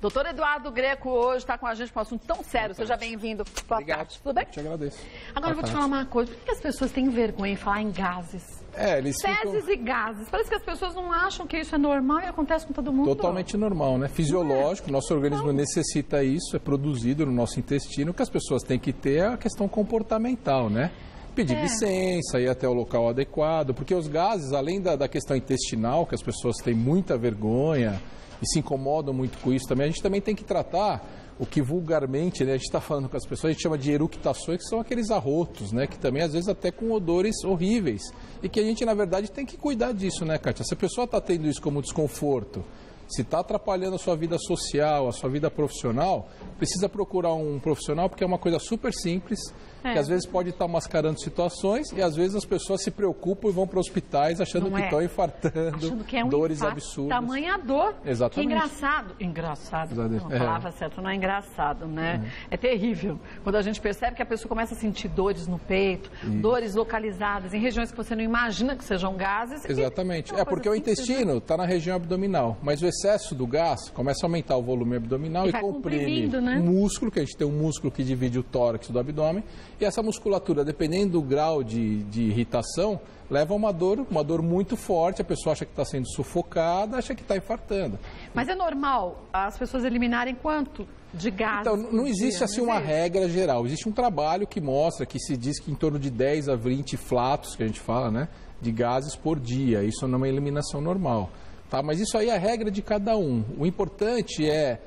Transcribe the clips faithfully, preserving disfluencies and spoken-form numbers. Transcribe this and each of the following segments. Doutor Eduardo Grecco hoje está com a gente para um assunto tão sério. Seja bem-vindo. Boa tarde. Tudo bem? Eu te agradeço. Agora eu vou te falar uma coisa. Por que as pessoas têm vergonha em falar em gases? É, eles Fezes ficam... e gases. Parece que as pessoas não acham que isso é normal e acontece com todo mundo. Totalmente normal, né? Fisiológico, é. Nosso organismo não. necessita isso, é produzido no nosso intestino. O que as pessoas têm que ter é a questão comportamental, né? Pedir é. licença, ir até o local adequado, porque os gases, além da, da questão intestinal, que as pessoas têm muita vergonha e se incomodam muito com isso também, a gente também tem que tratar o que vulgarmente, né, a gente está falando com as pessoas, a gente chama de eructações, que são aqueles arrotos, né, que também às vezes até com odores horríveis, e que a gente na verdade tem que cuidar disso, né, Cátia? Se a pessoa está tendo isso como desconforto, se está atrapalhando a sua vida social, a sua vida profissional, precisa procurar um profissional, porque é uma coisa super simples, é. que às vezes pode estar mascarando situações e às vezes as pessoas se preocupam e vão para hospitais achando não que estão é. infartando, achando que é um dores absurdas. Tamanha dor. Exatamente. Que engraçado. Engraçado. Exatamente. Não, a palavra é. certa não é engraçado, né? É. é terrível. Quando a gente percebe que a pessoa começa a sentir dores no peito, Isso. dores localizadas, em regiões que você não imagina que sejam gases. Exatamente. É, é porque o intestino está na região abdominal, mas o O excesso do gás começa a aumentar o volume abdominal e, e comprime o né? músculo, que a gente tem um músculo que divide o tórax do abdômen, e essa musculatura, dependendo do grau de, de irritação, leva a uma dor, uma dor muito forte, a pessoa acha que está sendo sufocada, acha que está infartando. Mas é normal as pessoas eliminarem quanto de gás? Então, não existe assim uma regra geral, existe um trabalho que mostra, que se diz que em torno de dez a vinte flatos, que a gente fala, né, de gases por dia, isso não é uma eliminação normal. Tá, mas isso aí é a regra de cada um. O importante é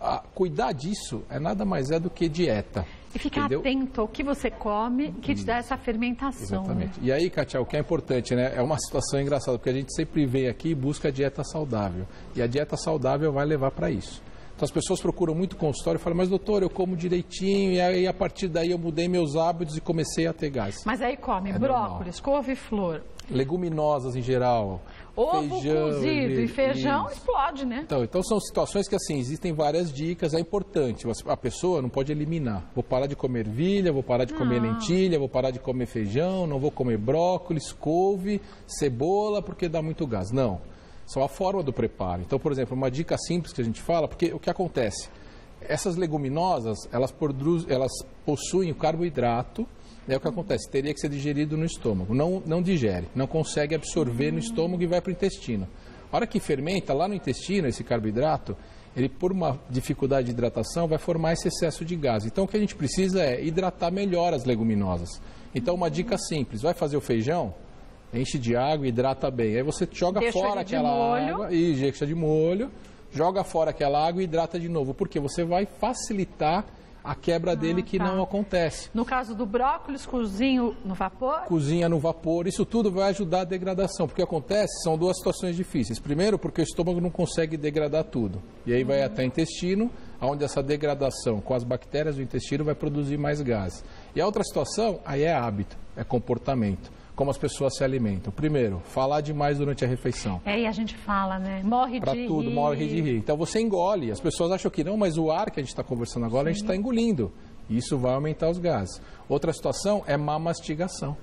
a, cuidar disso, é nada mais é do que dieta. E ficar entendeu? atento ao que você come, que te dá essa fermentação. Exatamente. Né? E aí, Cátia, o que é importante, né? É uma situação engraçada, porque a gente sempre vem aqui e busca a dieta saudável. E a dieta saudável vai levar para isso. Então as pessoas procuram muito consultório e falam, mas doutor, eu como direitinho, e aí a partir daí eu mudei meus hábitos e comecei a ter gás. Mas aí come é brócolis, couve-flor. Leguminosas em geral. Ovo feijão, cozido e feijão isso. explode, né? Então, então são situações que assim, existem várias dicas, é importante, a pessoa não pode eliminar. Vou parar de comer ervilha, vou parar de não. comer lentilha, vou parar de comer feijão, não vou comer brócolis, couve, cebola, porque dá muito gás. Não. São a forma do preparo. Então, por exemplo, uma dica simples que a gente fala, porque o que acontece? Essas leguminosas, elas, produz, elas possuem o carboidrato, é o que acontece, teria que ser digerido no estômago. Não, não digere, não consegue absorver no estômago e vai para o intestino. A hora que fermenta, lá no intestino, esse carboidrato, ele por uma dificuldade de hidratação vai formar esse excesso de gás. Então, o que a gente precisa é hidratar melhor as leguminosas. Então, uma dica simples, vai fazer o feijão? Enche de água, hidrata bem. Aí você joga deixa fora aquela molho. água, e deixa de molho, joga fora aquela água e hidrata de novo. Porque você vai facilitar a quebra ah, dele que tá. não acontece. No caso do brócolis, cozinho no vapor? Cozinha no vapor. Isso tudo vai ajudar a degradação. Porque acontece, são duas situações difíceis. Primeiro, porque o estômago não consegue degradar tudo. E aí vai hum. até o intestino, onde essa degradação com as bactérias do intestino vai produzir mais gás. E a outra situação, aí é hábito, é comportamento. Como as pessoas se alimentam. Primeiro, falar demais durante a refeição. É, e a gente fala, né? Morre pra de tudo, rir. Para tudo, morre de rir. Então você engole. As pessoas acham que não, mas o ar que a gente está conversando agora, Sim. a gente está engolindo. Isso vai aumentar os gases. Outra situação é má mastigação.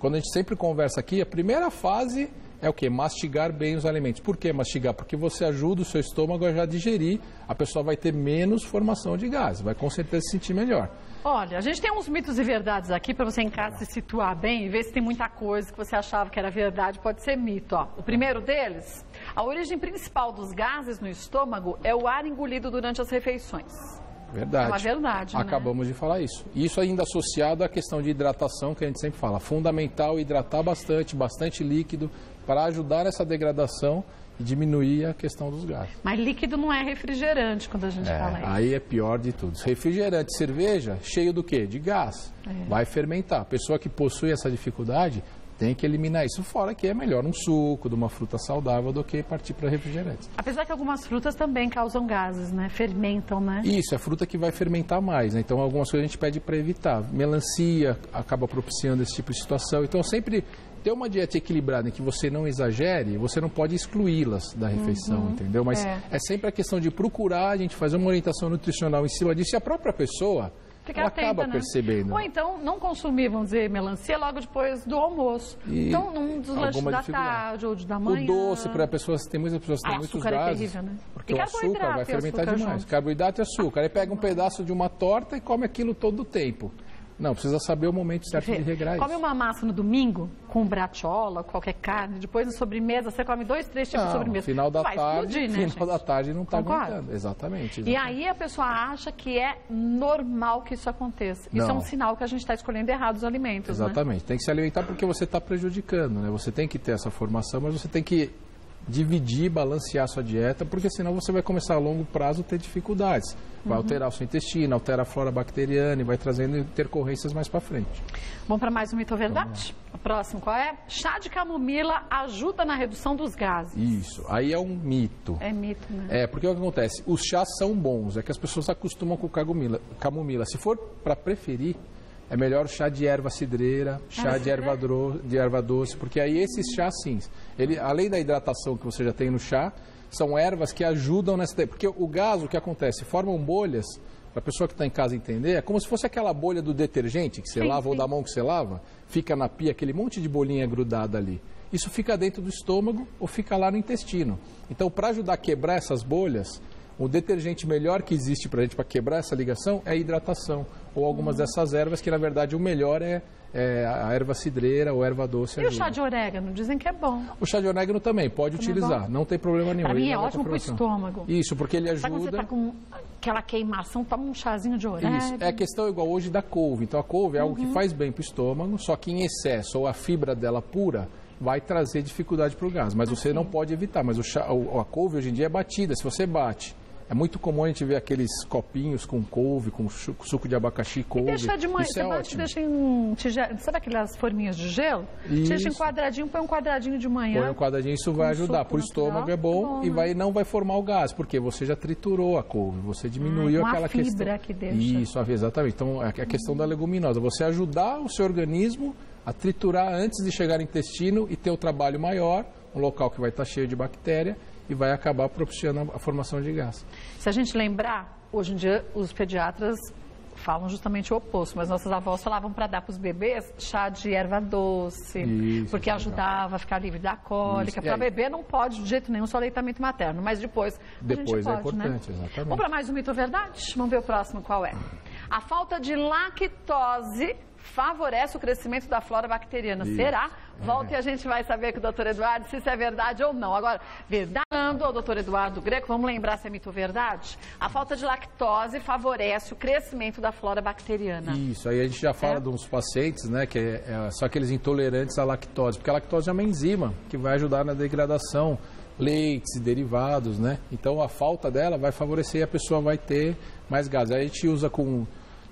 Quando a gente sempre conversa aqui, a primeira fase é o quê? Mastigar bem os alimentos. Por que mastigar? Porque você ajuda o seu estômago a já digerir, a pessoa vai ter menos formação de gás, vai com certeza se sentir melhor. Olha, a gente tem uns mitos e verdades aqui para você em casa se situar bem e ver se tem muita coisa que você achava que era verdade, pode ser mito. Ó. O primeiro deles, a origem principal dos gases no estômago é o ar engolido durante as refeições. Verdade. É uma verdade, Acabamos né? de falar isso. Isso ainda associado à questão de hidratação, que a gente sempre fala. Fundamental hidratar bastante, bastante líquido, para ajudar essa degradação e diminuir a questão dos gases. Mas líquido não é refrigerante quando a gente é, fala isso. Aí é pior de tudo. Refrigerante, cerveja, cheio do quê? De gás. É. Vai fermentar. A pessoa que possui essa dificuldade tem que eliminar isso, fora que é melhor um suco de uma fruta saudável do que partir para refrigerante. Apesar que algumas frutas também causam gases, né? Fermentam, né? Isso, é a fruta que vai fermentar mais, né? Então algumas coisas a gente pede para evitar. Melancia acaba propiciando esse tipo de situação. Então sempre ter uma dieta equilibrada em que você não exagere, você não pode excluí-las da refeição, uhum, entendeu? Mas é. é sempre a questão de procurar, a gente fazer uma orientação nutricional em cima disso e a própria pessoa Ficar ela atenta, acaba né? percebendo. Ou então, não consumir, vamos dizer, melancia logo depois do almoço. E então, num dos lanches da tarde ou da manhã. O doce, para pessoas, tem muitas pessoas que têm muitos gases. Açúcar é terrível, né? Porque o açúcar vai fermentar demais. Carboidrato e açúcar. Aí pega um pedaço de uma torta e come aquilo todo o tempo. Não, precisa saber o momento certo de regrar isso. Come uma massa no domingo, com brachola, qualquer carne, depois na sobremesa, você come dois, três tipos não, de sobremesa. Final da vai tarde, explodir, né, final gente? Da tarde não está aguentando. Exatamente, exatamente. E aí a pessoa acha que é normal que isso aconteça. Não. Isso é um sinal que a gente está escolhendo errado os alimentos, exatamente. Né? Tem que se alimentar porque você está prejudicando, né? Você tem que ter essa formação, mas você tem que dividir, balancear a sua dieta, porque senão você vai começar a longo prazo a ter dificuldades. Vai uhum. alterar o seu intestino, altera a flora bacteriana e vai trazendo intercorrências mais para frente. Bom, para mais um mito ou verdade? O próximo qual é? Chá de camomila ajuda na redução dos gases. Isso, aí é um mito. É mito, né? É, porque o que acontece? Os chás são bons, é que as pessoas acostumam com camomila. camomila. Se for para preferir, é melhor o chá de erva cidreira, chá ah, de, erva do, de erva doce, porque aí esses chás, sim, ele, além da hidratação que você já tem no chá, são ervas que ajudam nessa... Porque o gás, o que acontece, formam bolhas, para a pessoa que está em casa entender, é como se fosse aquela bolha do detergente que você sim, lava sim. ou da mão que você lava, fica na pia aquele monte de bolinha grudada ali. Isso fica dentro do estômago ou fica lá no intestino. Então, para ajudar a quebrar essas bolhas... O detergente melhor que existe para a gente, para quebrar essa ligação, é a hidratação. Ou algumas hum. dessas ervas, que na verdade o melhor é, é a erva cidreira ou erva doce. E ajuda. O chá de orégano? Dizem que é bom. O chá de orégano também, pode também utilizar, é não tem problema nenhum. Para mim é ótimo para o estômago. Isso, porque ele ajuda... Sabe quando você está com aquela queimação, toma um chazinho de orégano. Isso, é a questão igual hoje da couve. Então a couve é algo uhum. que faz bem para o estômago, só que em excesso, ou a fibra dela pura... vai trazer dificuldade para o gás, mas você não pode evitar. Mas o chá, o, a couve hoje em dia é batida, se você bate. É muito comum a gente ver aqueles copinhos com couve, com suco de abacaxi, couve. E deixa demais, você é bate, deixa em tigela, sabe aquelas forminhas de gelo? Isso. Deixa em quadradinho, põe um quadradinho de manhã. Põe um quadradinho, isso vai ajudar. Para o estômago é bom, é bom e vai, né? não vai formar o gás, porque você já triturou a couve, você diminuiu hum, aquela a fibra questão. que deixa. Isso, exatamente. Então, é a questão hum. da leguminosa, você ajudar o seu organismo a triturar antes de chegar no intestino e ter um trabalho maior, um local que vai estar cheio de bactéria, e vai acabar propiciando a formação de gás. Se a gente lembrar, hoje em dia os pediatras falam justamente o oposto, mas nossas avós falavam para dar para os bebês chá de erva doce, isso, porque ajudava legal. a ficar livre da cólica. Para bebê não pode de jeito nenhum só leitamento materno, mas depois, depois a gente pode, é importante, né? Exatamente. Vamos para mais um mito ou verdade? Vamos ver o próximo qual é. A falta de lactose favorece o crescimento da flora bacteriana. Isso. Será? Volta é. e a gente vai saber com o doutor Eduardo se isso é verdade ou não. Agora, verdade ou doutor Eduardo Grecco, vamos lembrar se é mito ou verdade? A falta de lactose favorece o crescimento da flora bacteriana. Isso, aí a gente já fala é. de uns pacientes, né, que é, é, são aqueles intolerantes à lactose, porque a lactose é uma enzima que vai ajudar na degradação, leites e derivados, né? Então a falta dela vai favorecer e a pessoa vai ter mais gases. Aí a gente usa com...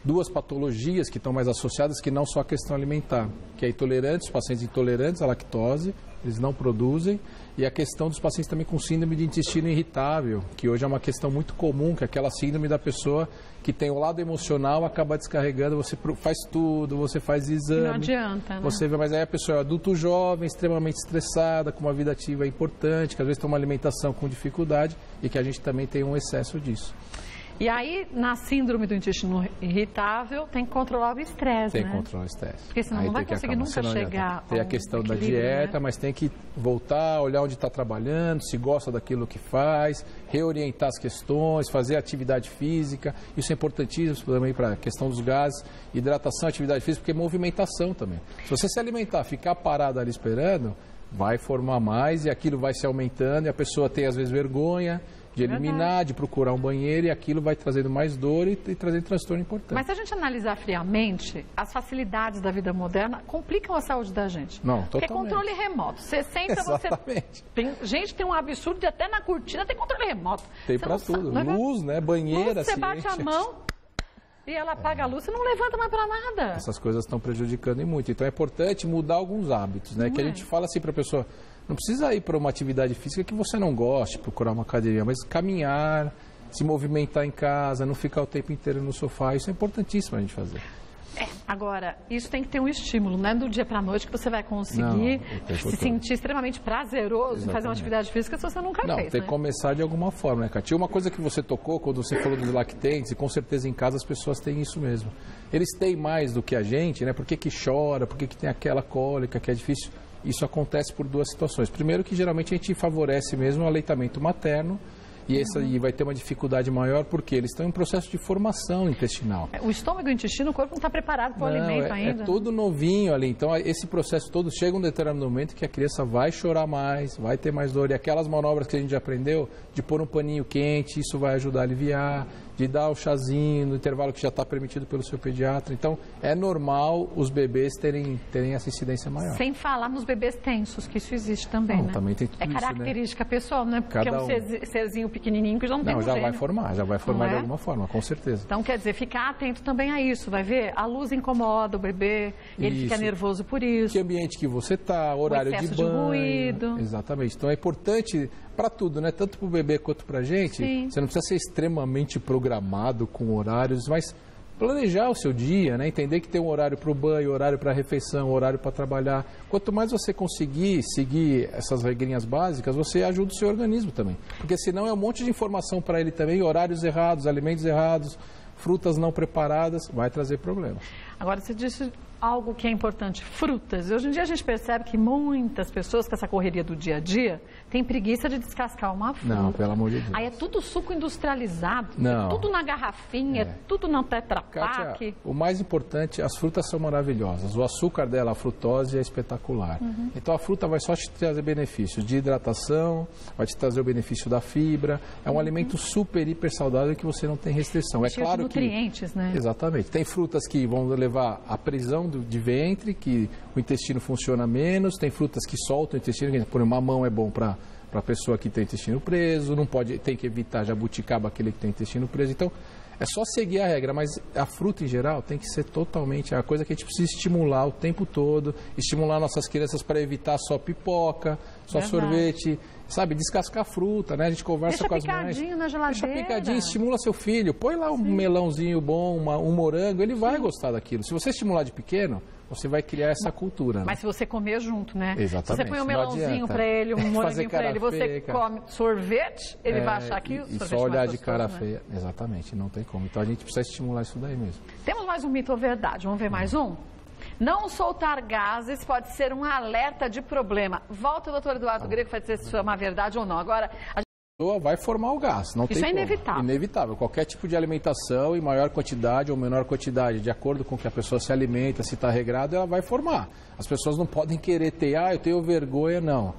duas patologias que estão mais associadas, que não só a questão alimentar, que é intolerantes, pacientes intolerantes à lactose, eles não produzem, e a questão dos pacientes também com síndrome de intestino irritável, que hoje é uma questão muito comum, que é aquela síndrome da pessoa que tem o lado emocional, acaba descarregando, você faz tudo, você faz exame. Não adianta, né? Você vê, mas aí a pessoa é adulto jovem, extremamente estressada, com uma vida ativa importante, que às vezes tem uma alimentação com dificuldade e que a gente também tem um excesso disso. E aí, na síndrome do intestino irritável, tem que controlar o estresse, tem né? Tem que controlar o estresse. Porque senão aí não vai conseguir acalmar, nunca chegar... Tem a questão da dieta, né? Mas tem que voltar, olhar onde está trabalhando, se gosta daquilo que faz, reorientar as questões, fazer atividade física. Isso é importantíssimo também para a questão dos gases, hidratação, atividade física, porque é movimentação também. Se você se alimentar, ficar parado ali esperando, vai formar mais e aquilo vai se aumentando e a pessoa tem, às vezes, vergonha... de eliminar, verdade. de procurar um banheiro, e aquilo vai trazendo mais dor e, e trazendo transtorno importante. Mas se a gente analisar friamente, as facilidades da vida moderna complicam a saúde da gente. Não, totalmente. Porque controle remoto. Você senta, Exatamente. você... Tem, gente, tem um absurdo de até na cortina tem controle remoto. Tem para tudo. Sabe, Luz, né? Banheira, Luz, você ciência. bate a mão... E ela apaga é. a luz e não levanta mais para nada. Essas coisas estão prejudicando e muito. Então é importante mudar alguns hábitos, né? Hum, que a gente fala assim para a pessoa, não precisa ir para uma atividade física que você não goste, procurar uma academia, mas caminhar, se movimentar em casa, não ficar o tempo inteiro no sofá, isso é importantíssimo a gente fazer. É. Agora, isso tem que ter um estímulo, não é do dia para a noite que você vai conseguir não, se sentir extremamente prazeroso Exatamente. Em fazer uma atividade física se você nunca não, fez. Tem né? que começar de alguma forma, né, Cátia? Uma coisa que você tocou quando você falou dos lactentes, e com certeza em casa as pessoas têm isso mesmo. Eles têm mais do que a gente, né? Por que que chora, por que que tem aquela cólica que é difícil? Isso acontece por duas situações. Primeiro que geralmente a gente favorece mesmo o aleitamento materno, E, essa, uhum. e vai ter uma dificuldade maior porque eles estão em processo de formação intestinal. O estômago e o intestino, o corpo não está preparado para o alimento é, ainda. É todo novinho ali, então esse processo todo chega um determinado momento que a criança vai chorar mais, vai ter mais dor. E aquelas manobras que a gente já aprendeu, de pôr um paninho quente, isso vai ajudar a aliviar, de dar o chazinho no intervalo que já está permitido pelo seu pediatra. Então é normal os bebês terem, terem essa incidência maior. Sem falar nos bebês tensos, que isso existe também, não, né? Também tem tudo é isso, característica né? pessoal, né? Porque Cada é um, um. serzinho pequenininho que já não, não tem já vai formar, já vai formar é? de alguma forma, com certeza. Então, quer dizer, ficar atento também a isso, vai ver? A luz incomoda o bebê, ele isso. fica nervoso por isso. Que ambiente que você está, horário de banho. O excesso de ruído. Exatamente. Então, é importante para tudo, né? Tanto para o bebê quanto para a gente. Sim. Você não precisa ser extremamente programado com horários, mas planejar o seu dia, né? Entender que tem um horário para o banho, horário para a refeição, horário para trabalhar. Quanto mais você conseguir seguir essas regrinhas básicas, você ajuda o seu organismo também. Porque senão é um monte de informação para ele também, horários errados, alimentos errados, frutas não preparadas, vai trazer problemas. Agora, você disse algo que é importante, frutas. Hoje em dia a gente percebe que muitas pessoas com essa correria do dia a dia têm preguiça de descascar uma fruta. Não, pelo amor de Deus. Aí é tudo suco industrializado, não. é tudo na garrafinha, é, é tudo na Tetra Pak. O mais importante, as frutas são maravilhosas. O açúcar dela, a frutose, é espetacular. Uhum. Então a fruta vai só te trazer benefícios de hidratação, vai te trazer o benefício da fibra. É um uhum. alimento super, hiper saudável que você não tem restrição. É claro que... nutrientes, né? Exatamente. Tem frutas que vão levar à prisão do, de ventre, que o intestino funciona menos, tem frutas que soltam o intestino, por exemplo, mamão é bom para a pessoa que tem intestino preso, não pode, tem que evitar jabuticaba, aquele que tem intestino preso. Então, é só seguir a regra, mas a fruta em geral tem que ser totalmente a coisa que a gente precisa estimular o tempo todo, estimular nossas crianças para evitar só pipoca, só Verdade. sorvete, sabe? Descascar a fruta, né? A gente conversa Deixa com as mães. Deixa picadinho na geladeira. Deixa picadinho, estimula seu filho. Põe lá um Sim. melãozinho bom, uma, um morango, ele Sim. vai gostar daquilo. Se você estimular de pequeno, você vai criar essa cultura. Né? Mas se você comer junto, né? Exatamente. Se você põe um melãozinho para ele, um moranguinho para ele, você come sorvete, ele é, vai achar que o sorvete é só olhar de cara né? feia. Exatamente, não tem como. Então a gente precisa estimular isso daí mesmo. Temos mais um mito ou verdade? Vamos ver mais um? Não soltar gases pode ser um alerta de problema. Volta o doutor Eduardo Grecco para dizer se é uma verdade ou não. Agora... A pessoa vai formar o gás, não tem como. Isso é inevitável. Inevitável. Qualquer tipo de alimentação, em maior quantidade ou menor quantidade, de acordo com que a pessoa se alimenta, se está regrado, ela vai formar. As pessoas não podem querer ter, ah, eu tenho vergonha, não.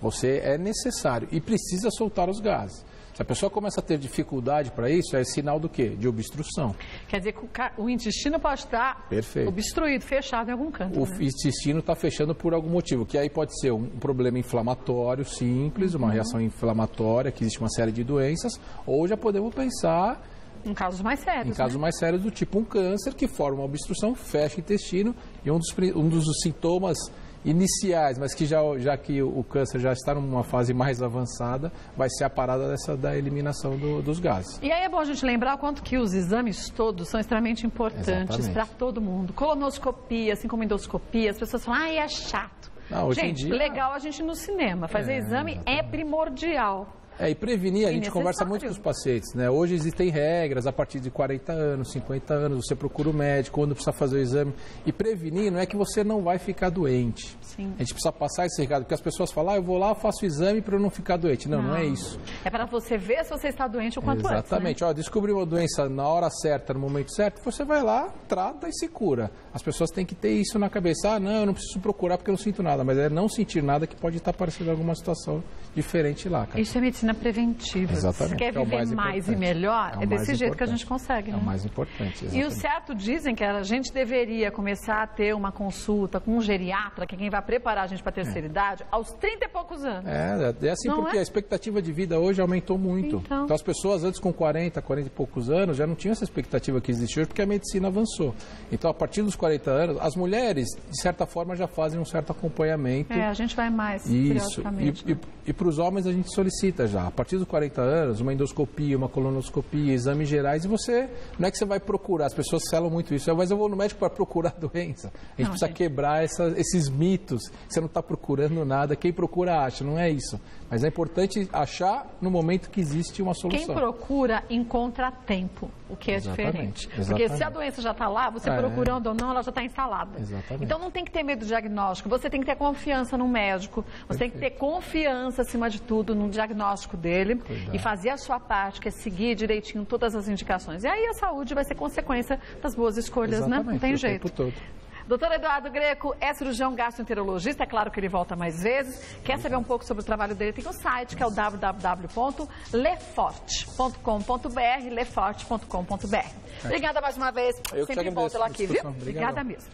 Você é necessário e precisa soltar os gases. Se a pessoa começa a ter dificuldade para isso, é sinal do quê? De obstrução. Quer dizer que o intestino pode estar Perfeito. obstruído, fechado em algum canto. O né? intestino está fechando por algum motivo, que aí pode ser um problema inflamatório simples, uma uhum. reação inflamatória, que existe uma série de doenças, ou já podemos pensar... Em casos mais sérios. Em casos né? mais sérios, do tipo um câncer, que forma uma obstrução, fecha o intestino, e um dos, um dos sintomas... iniciais, mas que já, já que o câncer já está numa fase mais avançada, vai ser a parada dessa, da eliminação do, dos gases. E aí é bom a gente lembrar o quanto que os exames todos são extremamente importantes para todo mundo. Colonoscopia, assim como endoscopia, as pessoas falam, ah, é chato. Não, hoje gente, em dia... legal a gente ir no cinema, fazer é, exame exatamente. é primordial. É, e prevenir, a gente conversa muito com os pacientes, né? Hoje existem regras, a partir de quarenta anos, cinquenta anos, você procura o médico, quando precisa fazer o exame. E prevenir não é que você não vai ficar doente. Sim. A gente precisa passar esse recado, porque as pessoas falam, ah, eu vou lá, faço o exame para eu não ficar doente. Não, não, não é isso. É para você ver se você está doente o quanto Exatamente. antes. Exatamente. Né? Ó, descobrir uma doença na hora certa, no momento certo, você vai lá, trata e se cura. As pessoas têm que ter isso na cabeça. Ah, não, eu não preciso procurar porque eu não sinto nada. Mas é não sentir nada que pode estar parecendo alguma situação diferente lá. Cara. Isso é medicina preventiva. Exatamente. Se quer viver é mais, mais e melhor, é, é desse jeito importante. que a gente consegue. Né? É o mais importante. Exatamente. E o certo dizem que a gente deveria começar a ter uma consulta com um geriatra, que é quem vai preparar a gente para a terceira é. idade, aos trinta e poucos anos. É, é assim não porque é? a expectativa de vida hoje aumentou muito. Então. então as pessoas antes com quarenta, quarenta e poucos anos já não tinham essa expectativa que existe hoje porque a medicina avançou. Então a partir dos quarenta anos, as mulheres de certa forma já fazem um certo acompanhamento. É, a gente vai mais. Isso. E, né? e, e para os homens a gente solicita já. A partir dos quarenta anos, uma endoscopia, uma colonoscopia, exames gerais, e você, não é que você vai procurar, as pessoas selam muito isso, mas eu vou no médico para procurar a doença. A gente não, precisa gente. quebrar essa, esses mitos, você não está procurando nada, quem procura acha, não é isso. Mas é importante achar no momento que existe uma solução. Quem procura encontra tempo, o que é exatamente, diferente. Exatamente. Porque se a doença já está lá, você é. procurando ou não, ela já está instalada. Exatamente. Então não tem que ter medo do diagnóstico, você tem que ter confiança no médico, você Perfeito. tem que ter confiança acima de tudo no diagnóstico dele Cuidado. e fazer a sua parte, que é seguir direitinho todas as indicações. E aí a saúde vai ser consequência das boas escolhas, Exatamente, né? Não tem jeito. Tempo todo. Doutor Eduardo Grecco é cirurgião gastroenterologista, é claro que ele volta mais vezes. Quer saber um pouco sobre o trabalho dele? Tem um site que é o w w w ponto leforte ponto com ponto b r, leforte ponto com ponto b r. Obrigada mais uma vez, Eu sempre bom tê-la aqui, viu? Obrigado. Obrigada mesmo.